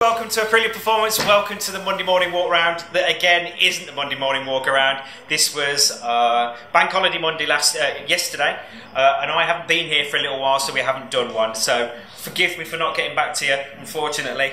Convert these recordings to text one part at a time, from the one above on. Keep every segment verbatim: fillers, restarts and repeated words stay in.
Welcome to Aprilia Performance, welcome to the Monday morning walk around that again isn't the Monday morning walk around. This was uh, Bank Holiday Monday last uh, yesterday uh, and I haven't been here for a little while, so we haven't done one, so forgive me for not getting back to you. Unfortunately,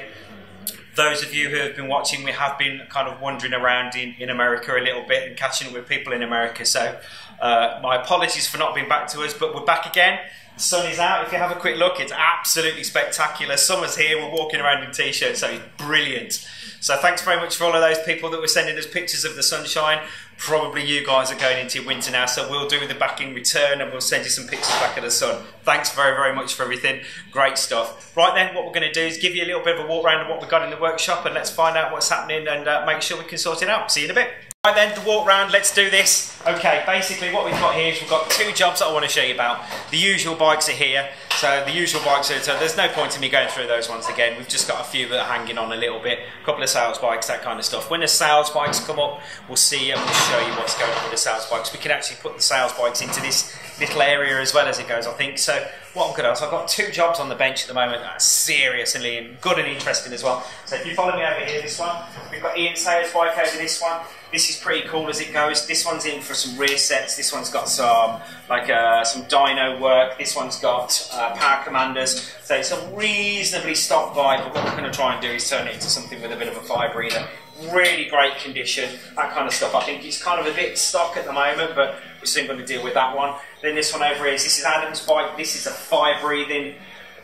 those of you who have been watching, we have been kind of wandering around in, in America a little bit and catching up with people in America, so uh, my apologies for not being back to us, but we're back again. The sun is out. If you have a quick look, it's absolutely spectacular. Summer's here, we're walking around in t-shirts, so it's brilliant. So thanks very much for all of those people that were sending us pictures of the sunshine. Probably you guys are going into winter now, so we'll do the back in return and we'll send you some pictures back of the sun. Thanks very, very much for everything. Great stuff. Right then, what we're going to do is give you a little bit of a walk around of what we've got in the workshop, and let's find out what's happening and uh, make sure we can sort it out. See you in a bit. Right then, the walk round, let's do this. Okay, basically what we've got here is we've got two jobs that I want to show you about. The usual bikes are here, so the usual bikes are, so there's no point in me going through those ones again. We've just got a few that are hanging on a little bit, a couple of sales bikes, that kind of stuff. When the sales bikes come up, we'll see and we'll show you what's going on with the sales bikes. We can actually put the sales bikes into this little area as well as it goes, I think. So what I'm gonna do is I've got two jobs on the bench at the moment that are seriously good and interesting as well. So if you follow me over here, this one, we've got Ian Sayers bike over this one. This is pretty cool as it goes. This one's in for some rear sets. This one's got some like uh, some dyno work. This one's got uh, power commanders. So it's a reasonably stock bike, but what we're going to try and do is turn it into something with a bit of a fire breather. Really great condition, that kind of stuff. I think it's kind of a bit stock at the moment, but we're soon going to deal with that one. Then this one over here is, this is Adam's bike. This is a fire breathing,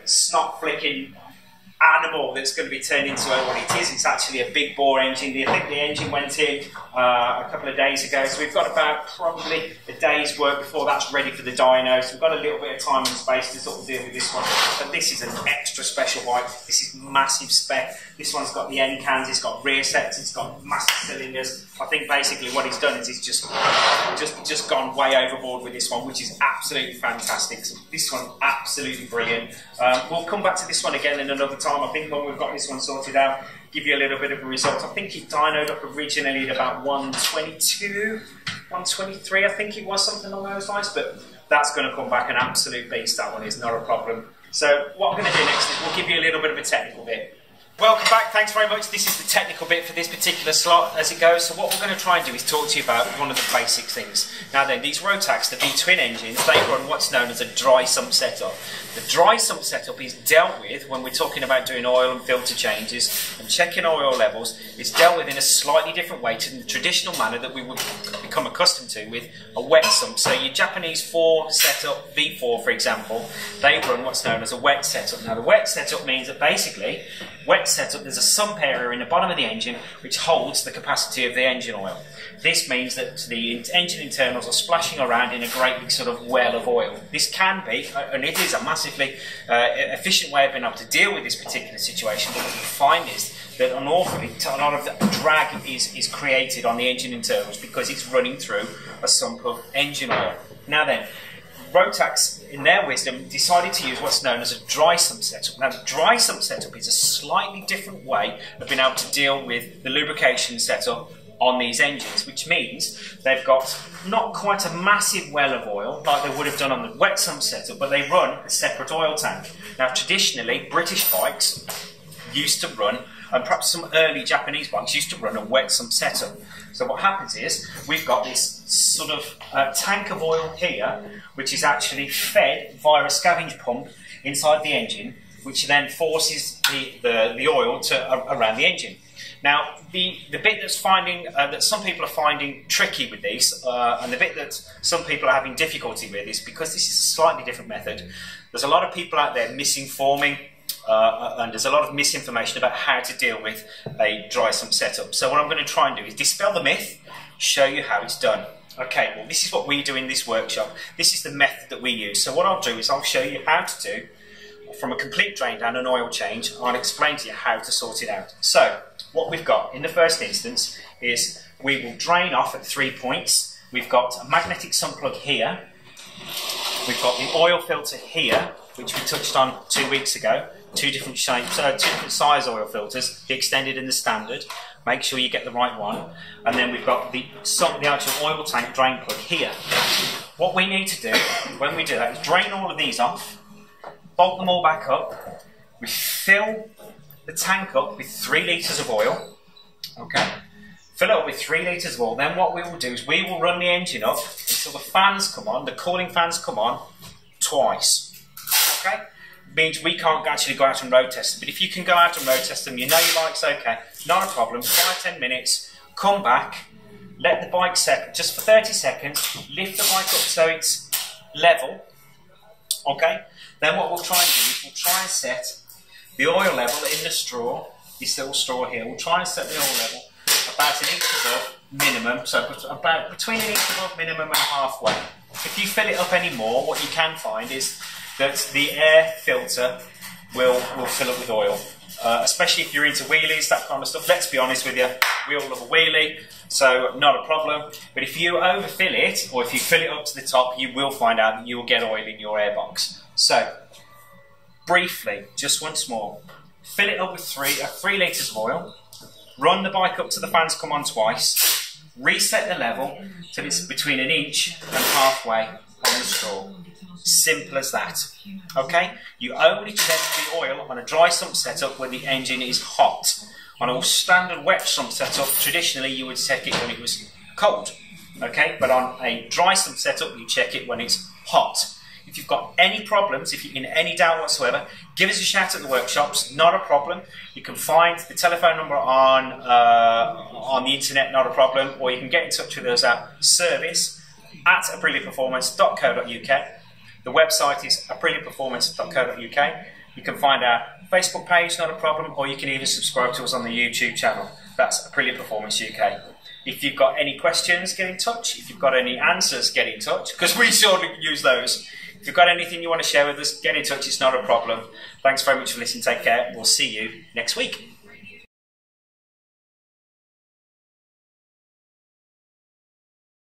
snot flicking animal that's going to be turned into what it is. It's actually a big bore engine. I think the engine went in uh, a couple of days ago, so we've got about probably a day's work before that's ready for the dyno, so we've got a little bit of time and space to sort of deal with this one. But this is an extra special bike. This is massive spec. This one's got the end cans, it's got rear sets, it's got massive cylinders. I think basically what he's done is he's just just just gone way overboard with this one, which is absolutely fantastic. So this one, absolutely brilliant. Um, we'll come back to this one again in another time. I think when we've got this one sorted out, give you a little bit of a result. I think it dynoed up originally at about one twenty-two, one twenty-three, I think it was, something along those lines, but that's going to come back an absolute beast. That one is not a problem. So what I'm going to do next is we'll give you a little bit of a technical bit. Welcome back, thanks very much. This is the technical bit for this particular slot as it goes. So what we're going to try and do is talk to you about one of the basic things. Now then, these Rotax, the V-twin engines, they run what's known as a dry sump setup. The dry sump setup is dealt with when we're talking about doing oil and filter changes and checking oil levels. It's dealt with in a slightly different way to the traditional manner that we would become accustomed to with a wet sump. So your Japanese four setup, V four for example, they run what's known as a wet setup. Now the wet setup means that basically, wet setup, there's a sump area in the bottom of the engine which holds the capacity of the engine oil. This means that the engine internals are splashing around in a great big sort of well of oil. This can be, and it is, a massively uh, efficient way of being able to deal with this particular situation, but what you find is that an awful lot of drag is, is created on the engine internals because it's running through a sump of engine oil. Now then, Rotax, in their wisdom, decided to use what's known as a dry sump setup. Now, the dry sump setup is a slightly different way of being able to deal with the lubrication setup on these engines, which means they've got not quite a massive well of oil like they would have done on the wet sump setup, but they run a separate oil tank. Now, traditionally, British bikes used to run, and perhaps some early Japanese bikes used to run a wet sump setup. So what happens is we've got this sort of uh, tank of oil here, which is actually fed via a scavenge pump inside the engine, which then forces the, the, the oil to uh, around the engine. Now, the, the bit that's finding, uh, that some people are finding tricky with these, uh, and the bit that some people are having difficulty with is because this is a slightly different method. There's a lot of people out there misinforming, Uh, and there's a lot of misinformation about how to deal with a dry sump setup. So what I'm going to try and do is dispel the myth, show you how it's done. Okay, well this is what we do in this workshop. This is the method that we use. So what I'll do is I'll show you how to do, from a complete drain down an oil change, and I'll explain to you how to sort it out. So what we've got in the first instance is we will drain off at three points. We've got a magnetic sump plug here. We've got the oil filter here, which we touched on two weeks ago. Two different shapes, uh, two different size oil filters, the extended and the standard. Make sure you get the right one. And then we've got the, the actual oil tank drain plug here. What we need to do when we do that is drain all of these off, bolt them all back up. We fill the tank up with three litres of oil, okay? Fill it up with three litres of oil. Then what we will do is we will run the engine up until the fans come on, the cooling fans come on, twice, okay? Means we can't actually go out and road test them. But if you can go out and road test them, you know your bike's okay, not a problem. Five, ten minutes, come back, let the bike set, just for thirty seconds, lift the bike up so it's level, okay? Then what we'll try and do is we'll try and set the oil level in the straw, this little straw here, we'll try and set the oil level about an inch above minimum, so about between an inch above minimum and halfway. If you fill it up any more, what you can find is that the air filter will, will fill up with oil. Uh, especially if you're into wheelies, that kind of stuff. Let's be honest with you, we all love a wheelie, so not a problem. But if you overfill it, or if you fill it up to the top, you will find out that you will get oil in your airbox. So, briefly, just once more, fill it up with three, uh, three litres of oil, run the bike up to the fans come on twice, reset the level till it's between an inch and halfway on the straw. Simple as that. Okay, you only check the oil on a dry sump setup when the engine is hot. On a standard wet sump setup, traditionally you would check it when it was cold. Okay, but on a dry sump setup, you check it when it's hot. If you've got any problems, if you're in any doubt whatsoever, give us a shout at the workshops. Not a problem. You can find the telephone number on uh, on the internet. Not a problem. Or you can get in touch with us at service at aprilia performance dot co dot uk. The website is aprilia performance dot co dot uk. You can find our Facebook page, not a problem, or you can even subscribe to us on the YouTube channel. That's Aprilia Performance U K. If you've got any questions, get in touch. If you've got any answers, get in touch, because we surely use those. If you've got anything you want to share with us, get in touch, it's not a problem. Thanks very much for listening, take care, we'll see you next week.